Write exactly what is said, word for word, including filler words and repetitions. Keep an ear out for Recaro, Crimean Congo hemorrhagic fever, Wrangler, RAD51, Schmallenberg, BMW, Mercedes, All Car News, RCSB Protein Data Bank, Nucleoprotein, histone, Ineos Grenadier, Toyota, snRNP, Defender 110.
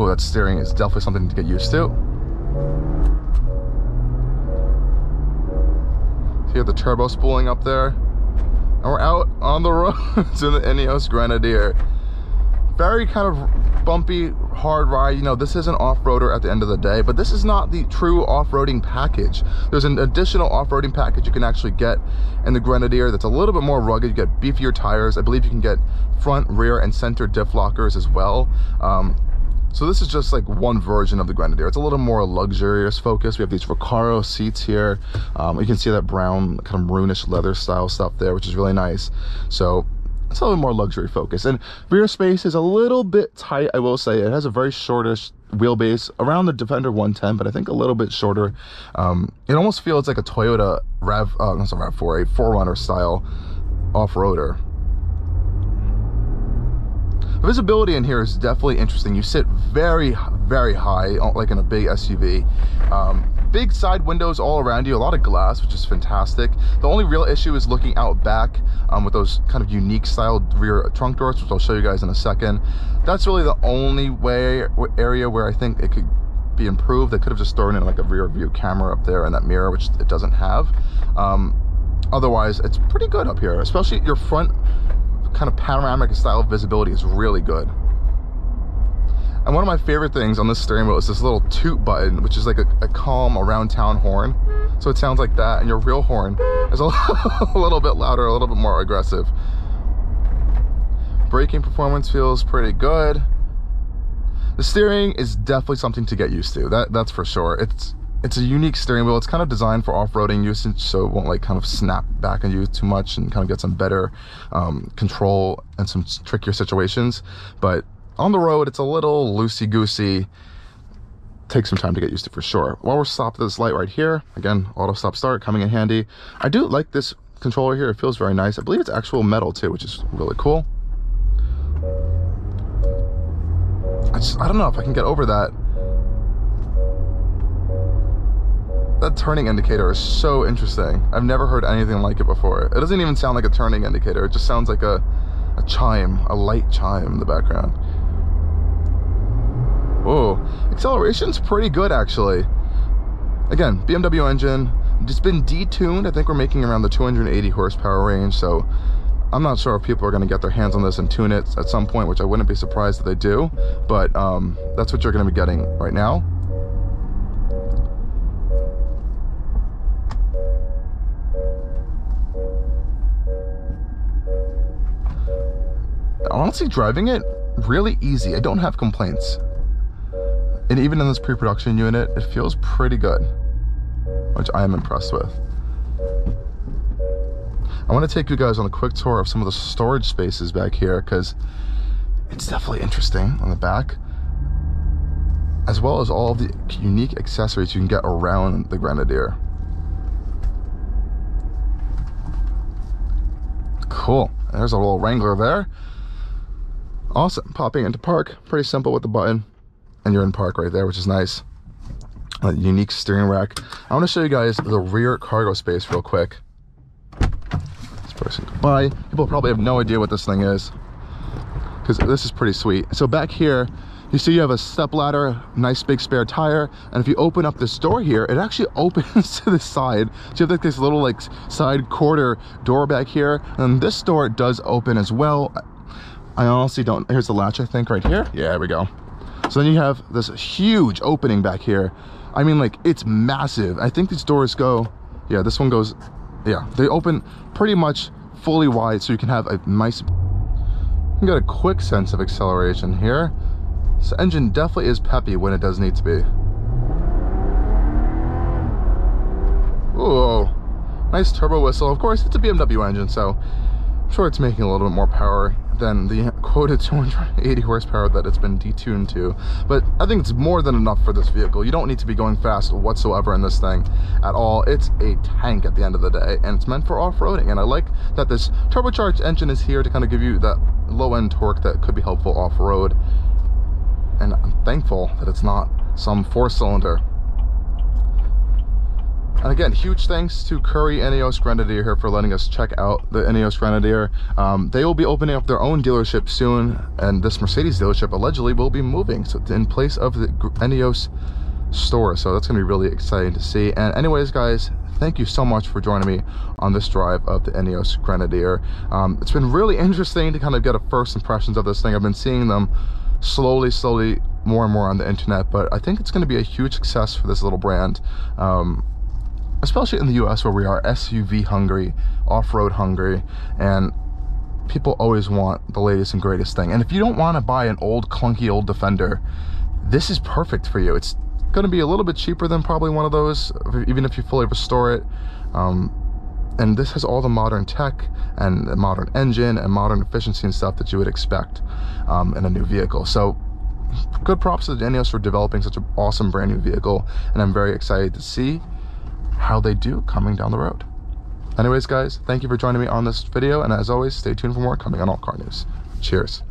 Oh, that steering is definitely something to get used to. So you have the turbo spooling up there. And we're out on the roads in the Ineos Grenadier. Very kind of bumpy, hard ride. You know, this is an off-roader at the end of the day, but this is not the true off-roading package. There's an additional off-roading package you can actually get in the Grenadier that's a little bit more rugged. You get beefier tires. I believe you can get front, rear, and center diff lockers as well. Um, so this is just like one version of the Grenadier. It's a little more luxurious focus. We have these Recaro seats here. Um, you can see that brown kind of maroonish leather style stuff there, which is really nice. So it's a little more luxury focus, and rear space is a little bit tight. I will say it has a very shortish wheelbase around the Defender one ten, but I think a little bit shorter. Um, it almost feels like a Toyota Rav, uh, not a Rav four, a four runner style off-roader. The visibility in here is definitely interesting. You sit very, very high, like in a big S U V. Um, big side windows all around you, a lot of glass, which is fantastic. The only real issue is looking out back um, with those kind of unique style rear trunk doors, which I'll show you guys in a second. That's really the only way area where I think it could be improved. They could have just thrown in like a rear view camera up there and that mirror, which it doesn't have. Um, otherwise, it's pretty good up here, especially your front kind of panoramic style of visibility is really good. And one of my favorite things on this steering wheel is this little toot button, which is like a, a calm around town horn. So it sounds like that, and your real horn is a, a little bit louder, a little bit more aggressive. Braking performance feels pretty good. The steering is definitely something to get used to. That that's for sure. It's It's a unique steering wheel. It's kind of designed for off-roading usage, so it won't like kind of snap back on you too much and kind of get some better um, control and some trickier situations. But on the road, it's a little loosey-goosey. Takes some time to get used to for sure. While we're stopped at this light right here, again, auto stop start coming in handy. I do like this controller here. It feels very nice. I believe it's actual metal too, which is really cool. I just, I don't know if I can get over that. That turning indicator is so interesting. I've never heard anything like it before. It doesn't even sound like a turning indicator. It just sounds like a, a chime, a light chime in the background. Whoa, acceleration's pretty good actually. Again, B M W engine, it's been detuned. I think we're making around the two hundred eighty horsepower range, so I'm not sure if people are gonna get their hands on this and tune it at some point, which I wouldn't be surprised that they do, but um, that's what you're gonna be getting right now. Honestly, driving it really easy. I don't have complaints, and even in this pre-production unit, it feels pretty good, which I am impressed with. I want to take you guys on a quick tour of some of the storage spaces back here, because it's definitely interesting on the back, as well as all of the unique accessories you can get around the Grenadier. Cool. There's a little Wrangler there. Awesome. Popping into park, pretty simple with the button, and you're in park right there, which is nice. A unique steering rack. I want to show you guys the rear cargo space real quick. This person goodbye. People probably have no idea what this thing is, because this is pretty sweet. So back here, you see you have a step ladder, nice big spare tire, and if you open up this door here, it actually opens to the side. So you have like this little like side quarter door back here, and this door does open as well. I honestly don't, here's the latch I think right here. Yeah, there we go. So then you have this huge opening back here. I mean, like, it's massive. I think these doors go, yeah, this one goes, yeah, they open pretty much fully wide, so you can have a nice, you got a quick sense of acceleration here. This engine definitely is peppy when it does need to be. Whoa, nice turbo whistle. Of course, it's a B M W engine, so I'm sure it's making a little bit more power than the quoted two hundred eighty horsepower that it's been detuned to. But I think it's more than enough for this vehicle. You don't need to be going fast whatsoever in this thing at all. It's a tank at the end of the day, and it's meant for off-roading. And I like that this turbocharged engine is here to kind of give you that low-end torque that could be helpful off-road. And I'm thankful that it's not some four-cylinder. And again, huge thanks to Curry Ineos Grenadier here for letting us check out the Ineos Grenadier. Um, they will be opening up their own dealership soon, and this Mercedes dealership allegedly will be moving so in place of the Ineos store. So that's going to be really exciting to see. And anyways, guys, thank you so much for joining me on this drive of the Ineos Grenadier. Um, it's been really interesting to kind of get a first impressions of this thing. I've been seeing them slowly, slowly more and more on the internet, but I think it's going to be a huge success for this little brand. Um, especially in the U S where we are S U V hungry, off-road hungry, and people always want the latest and greatest thing. And if you don't want to buy an old, clunky old Defender, this is perfect for you. It's going to be a little bit cheaper than probably one of those, even if you fully restore it. Um, and this has all the modern tech and the modern engine and modern efficiency and stuff that you would expect um, in a new vehicle. So good props to Ineos for developing such an awesome brand new vehicle, and I'm very excited to see how they do coming down the road. Anyways, guys, thank you for joining me on this video, and as always, stay tuned for more coming on All Car News. Cheers.